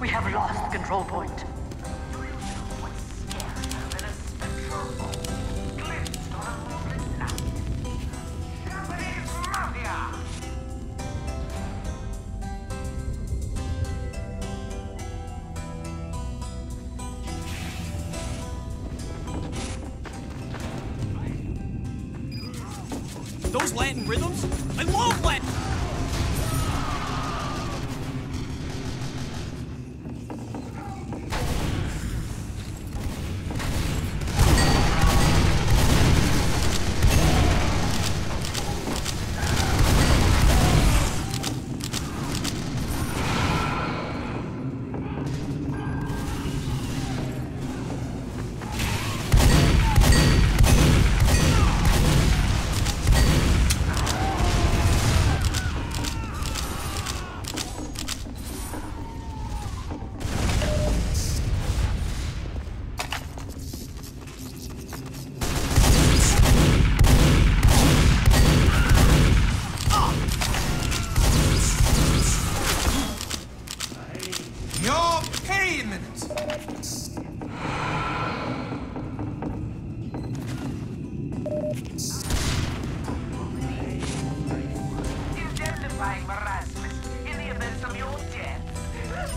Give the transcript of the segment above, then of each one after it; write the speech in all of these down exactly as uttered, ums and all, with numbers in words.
We have lost the control point. Those Latin rhythms? I love Latin! By Merasmus, in the event of your death.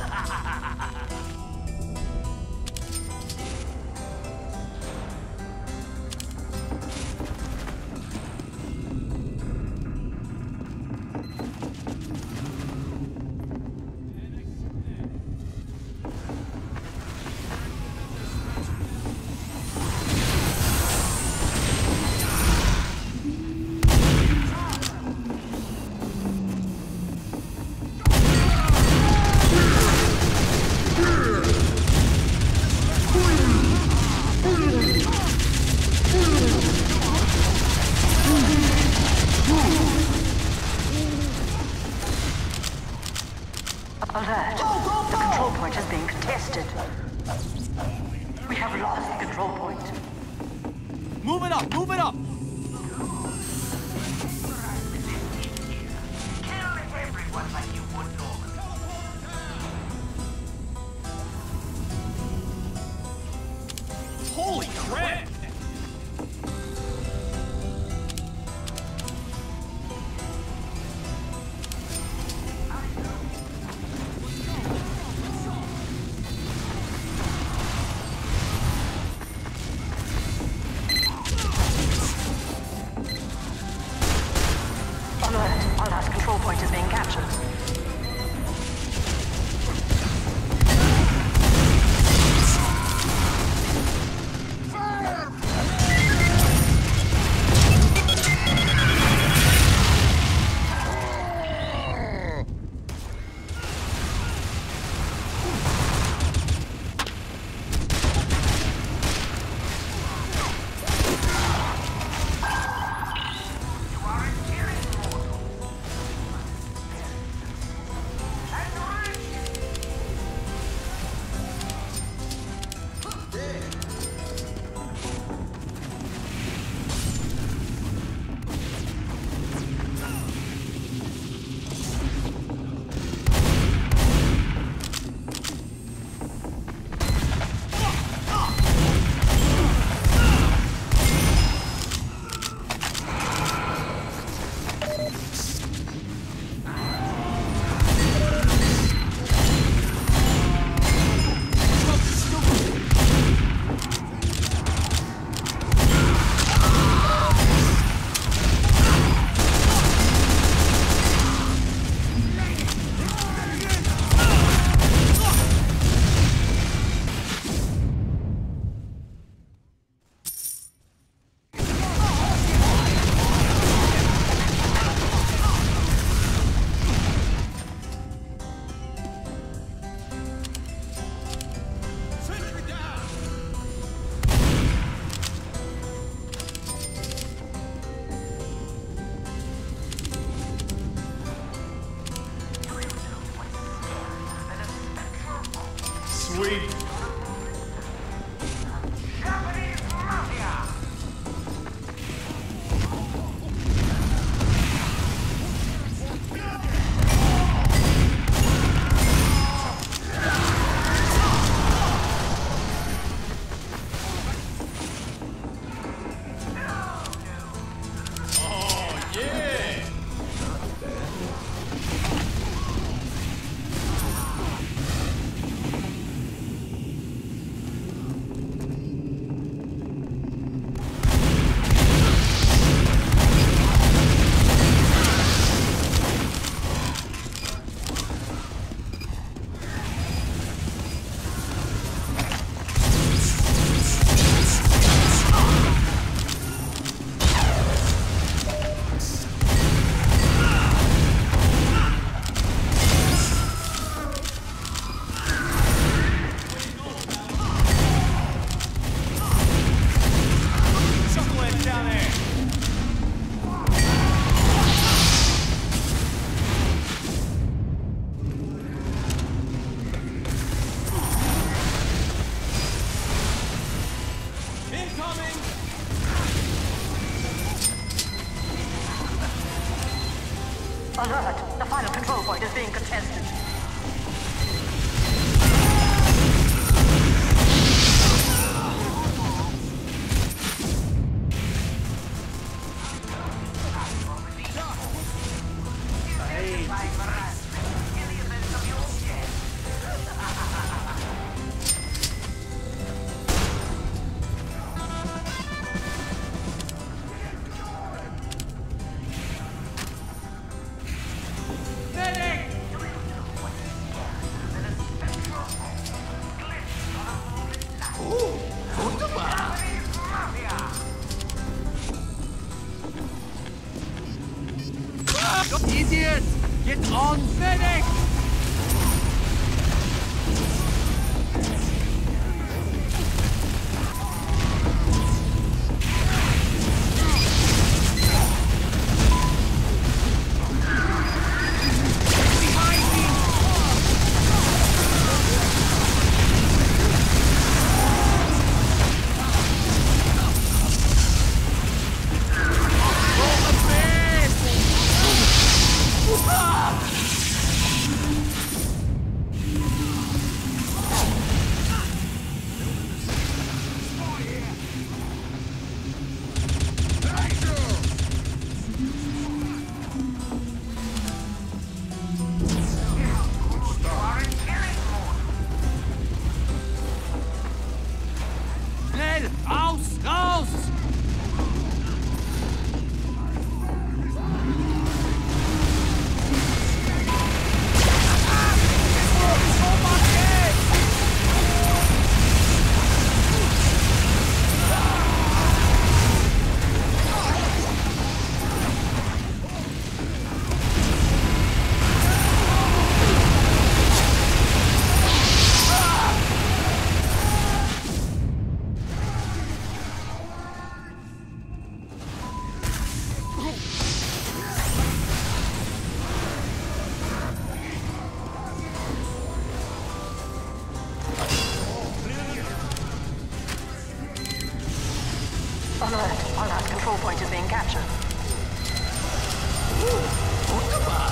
Alert. Go, go, go. The control point is being contested. We have lost the control point. Move it up, move it up! Kill everyone like you would normally. Holy crap! Sweet. is being contested. Idiot! Get on, medic! Alert! Our last control point is being captured. Ooh, what the fuck?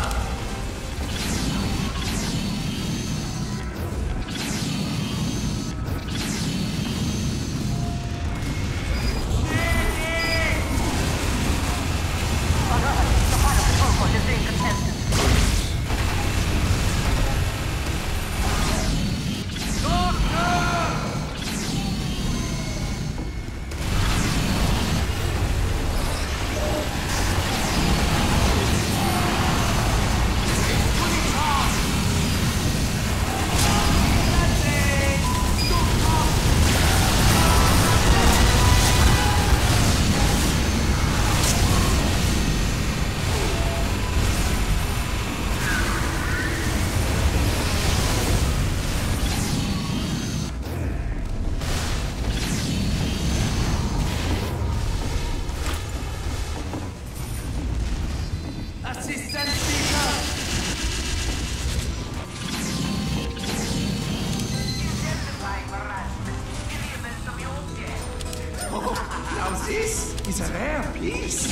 This is a rare piece.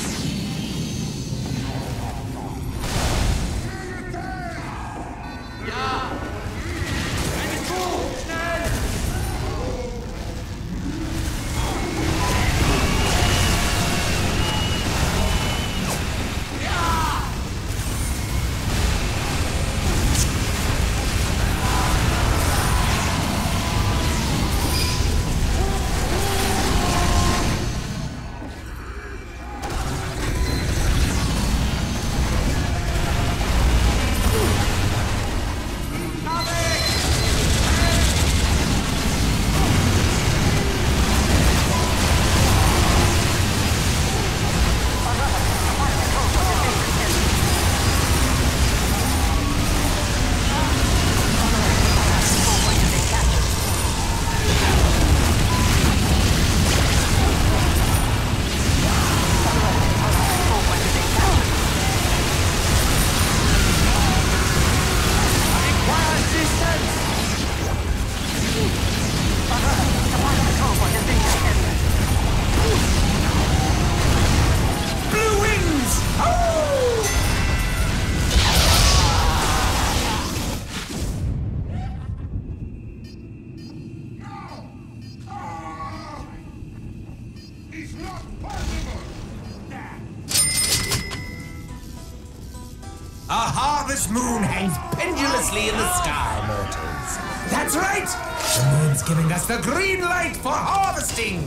This moon hangs pendulously in the sky, mortals. That's right! The moon's giving us the green light for harvesting!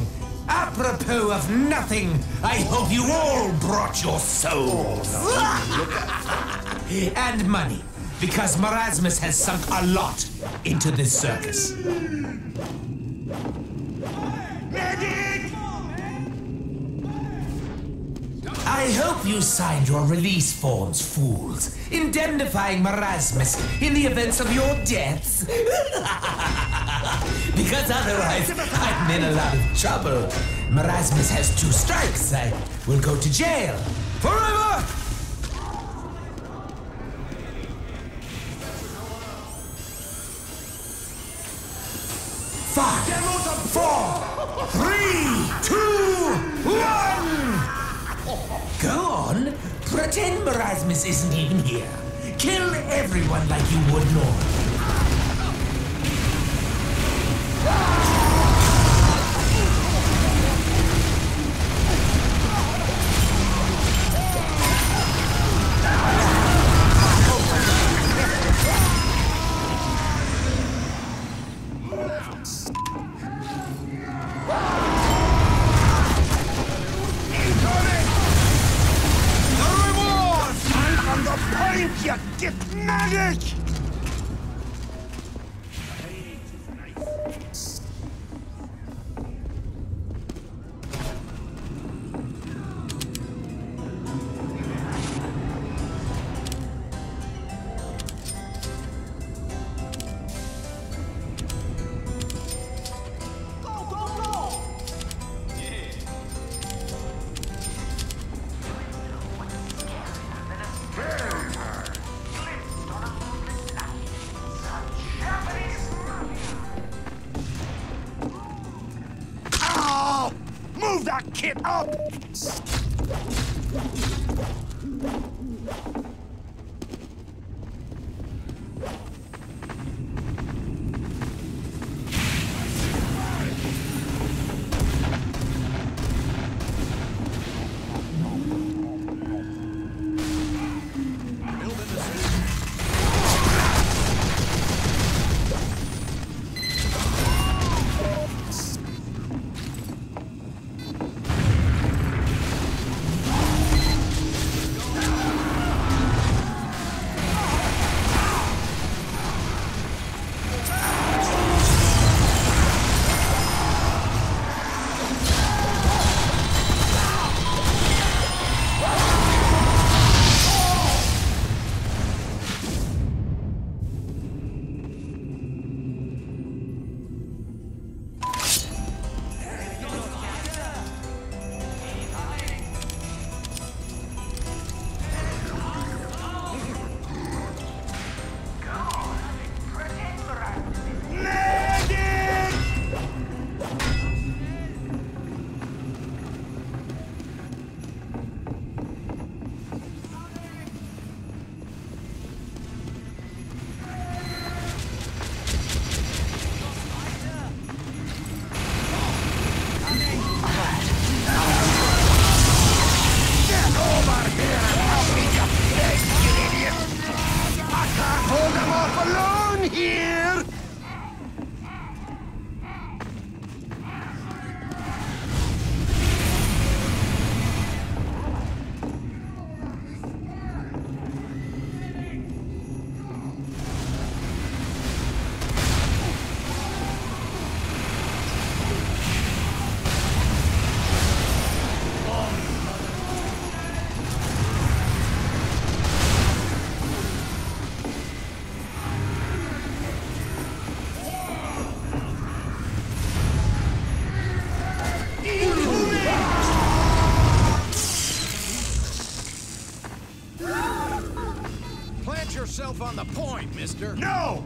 Apropos of nothing, I hope you all brought your souls. And money, because Merasmus has sunk a lot into this circus. Medic! I hope you signed your release forms, fools, indemnifying Merasmus in the events of your deaths. Because otherwise, I'm in a lot of trouble. Merasmus has two strikes. I will go to jail forever! Five, four, three, two, one! Go on. Pretend Merasmus isn't even here. Kill everyone like you would normally. You get magic! Get up! Yourself on the point, mister. No!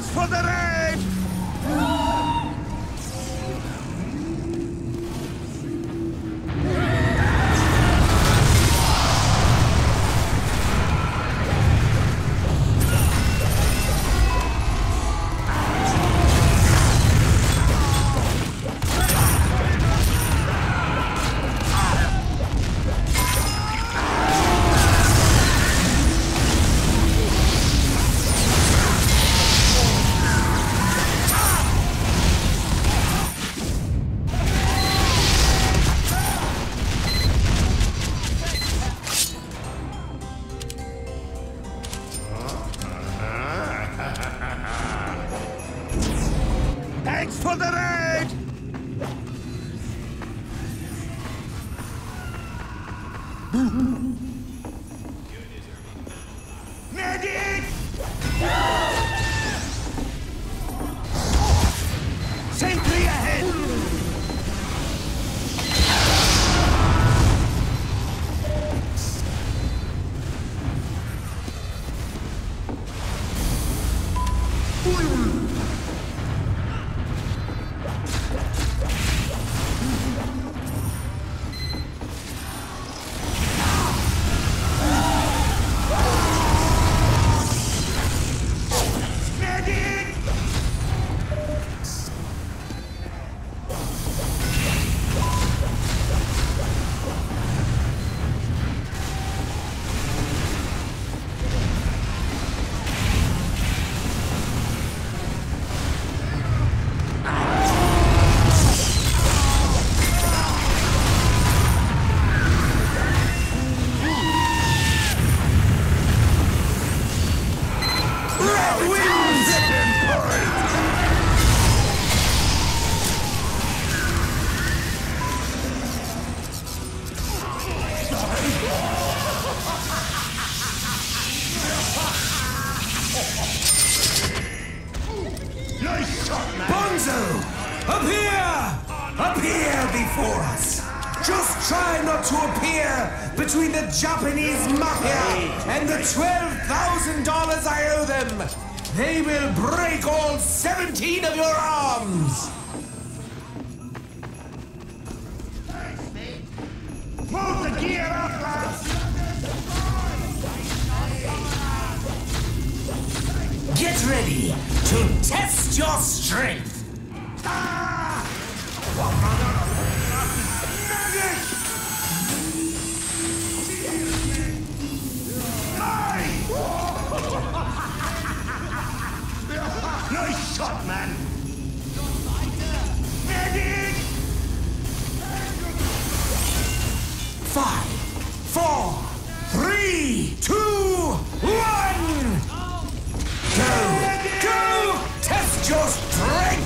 Thanks for the raid! Japanese mafia and the twelve thousand dollars I owe them. They will break all seventeen of your arms. Move the gear up, lads. Get ready to test your strength. Nice shot, man! Medic! Five, four, three, two, one! Go! Go! Test your strength!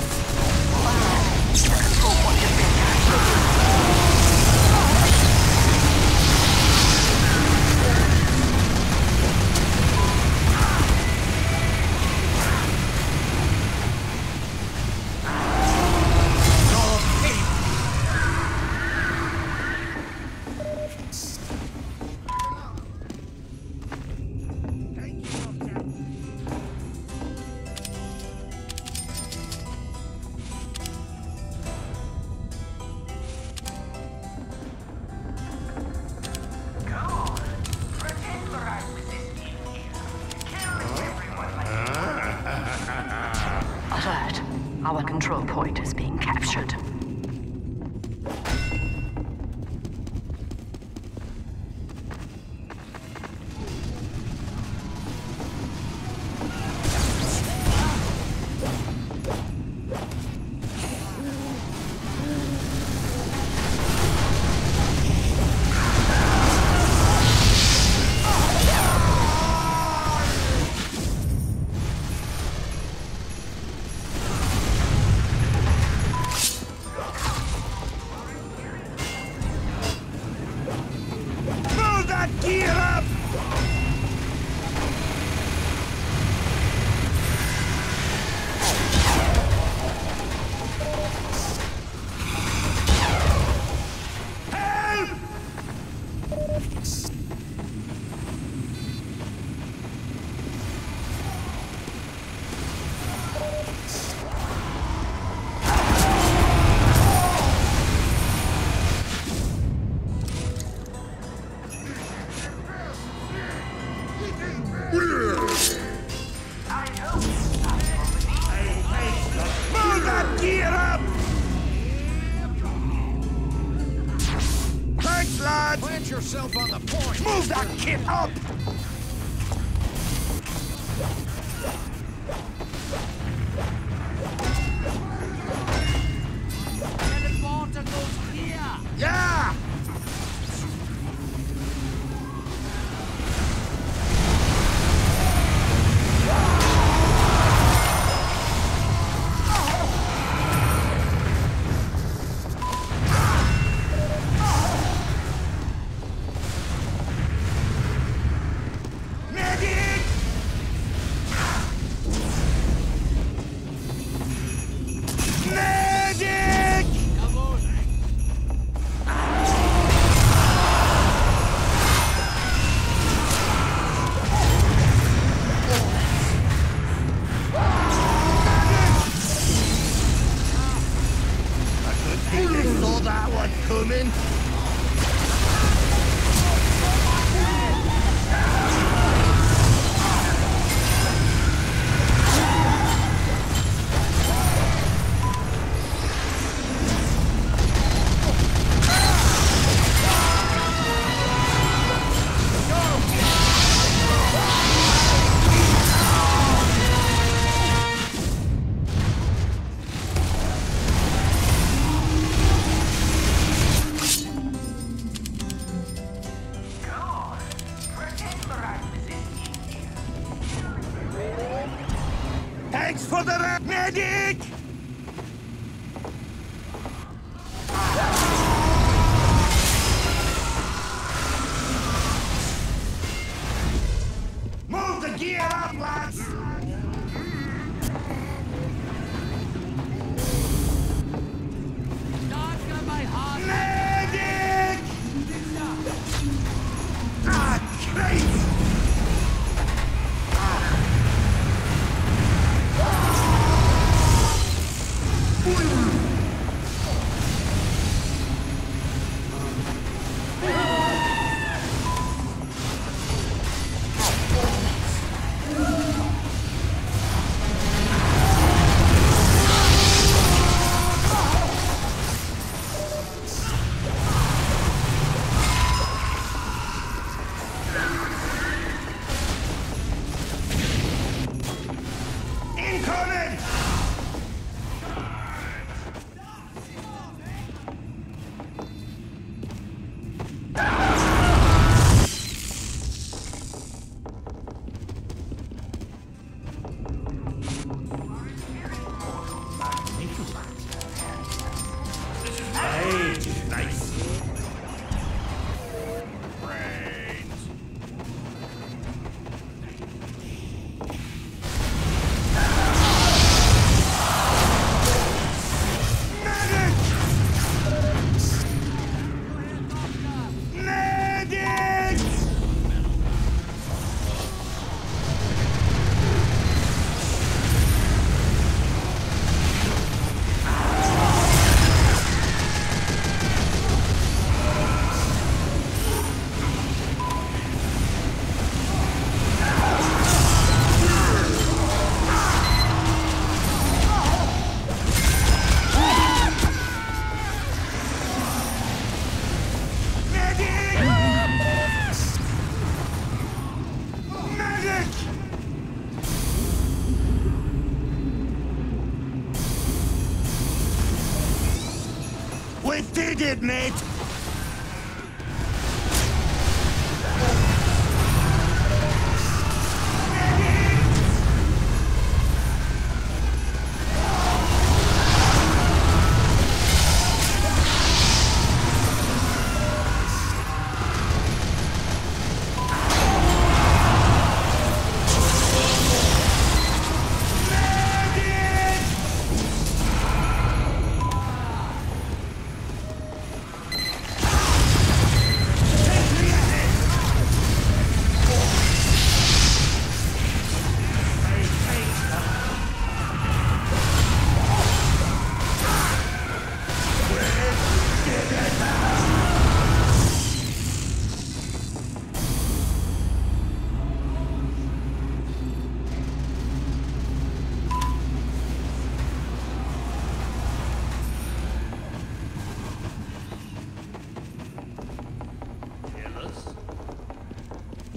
yourself on the point. Move that kid up! Thanks for the medic! Move the gear up, lads! Medic! Ah, crazy! We did it, mate!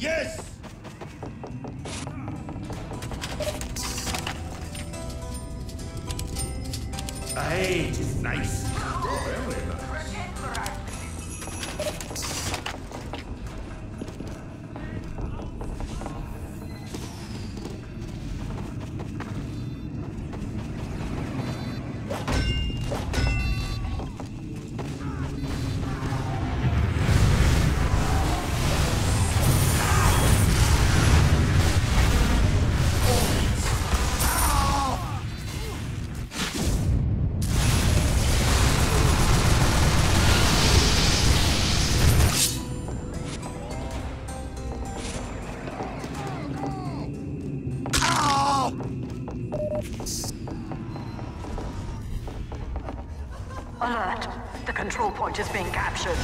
Yes! Hey, it is nice. Alert! The control point is being captured.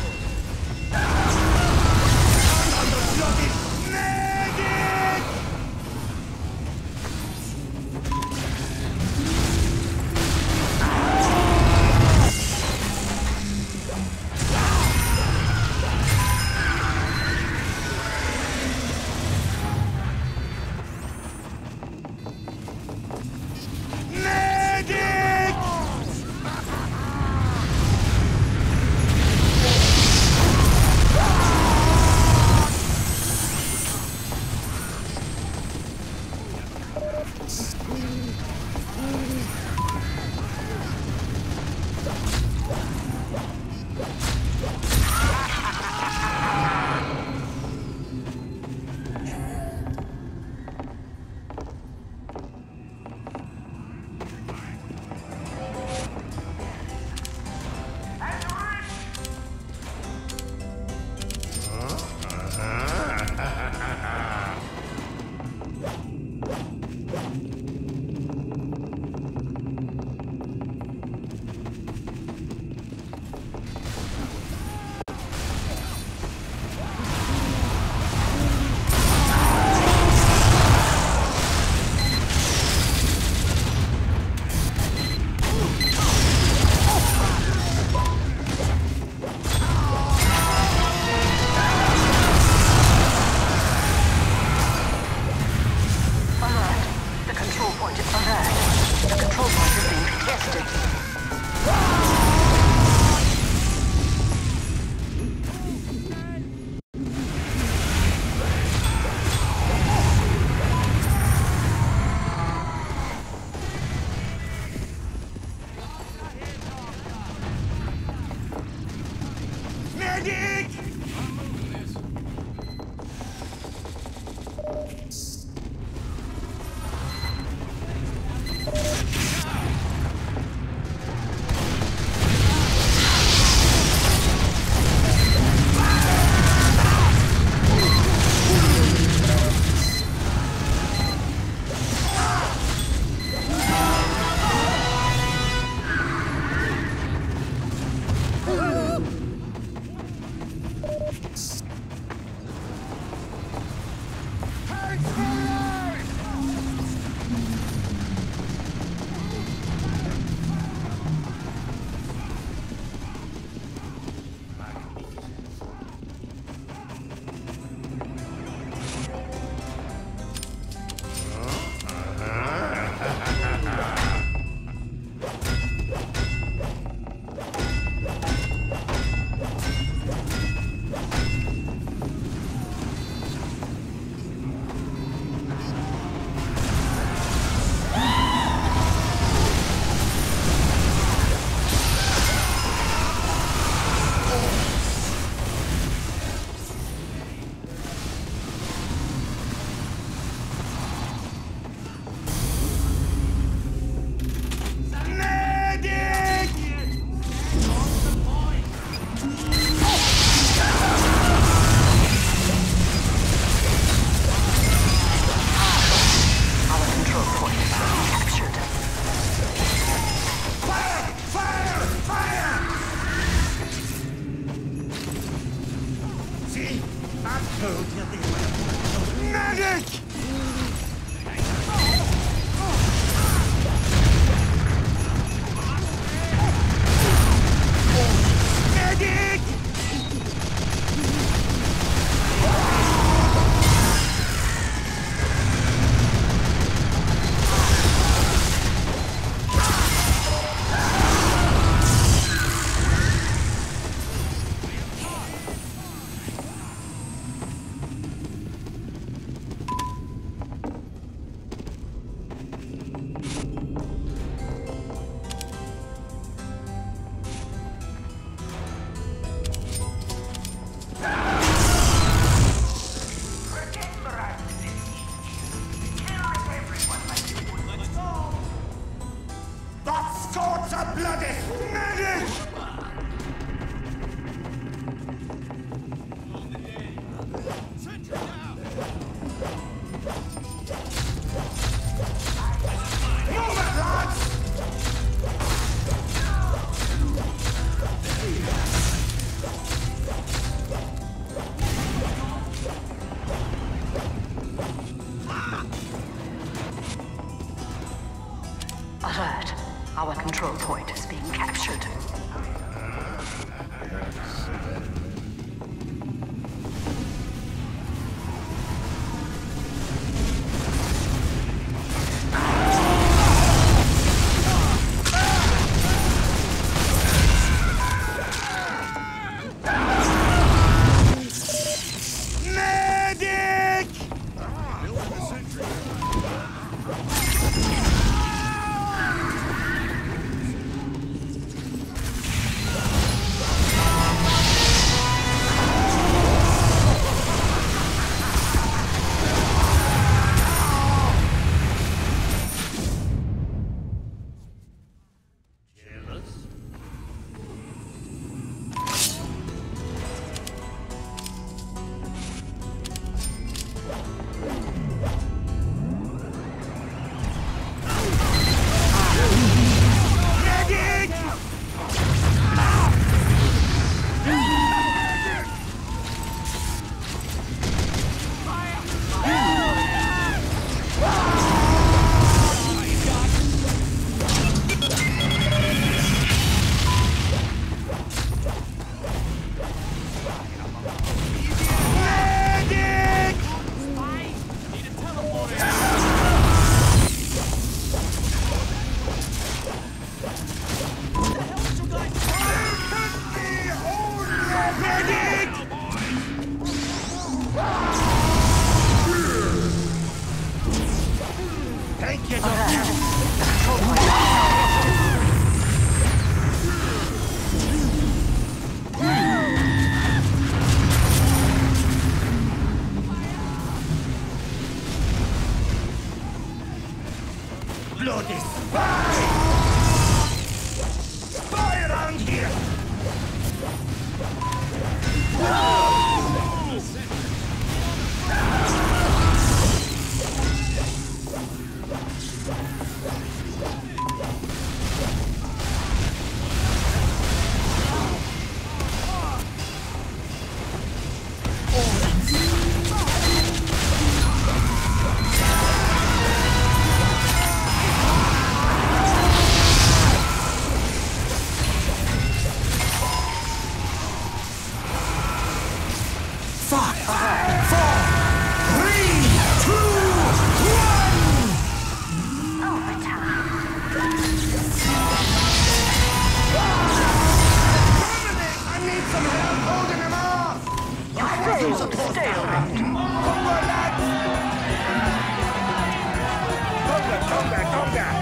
Come back, come back!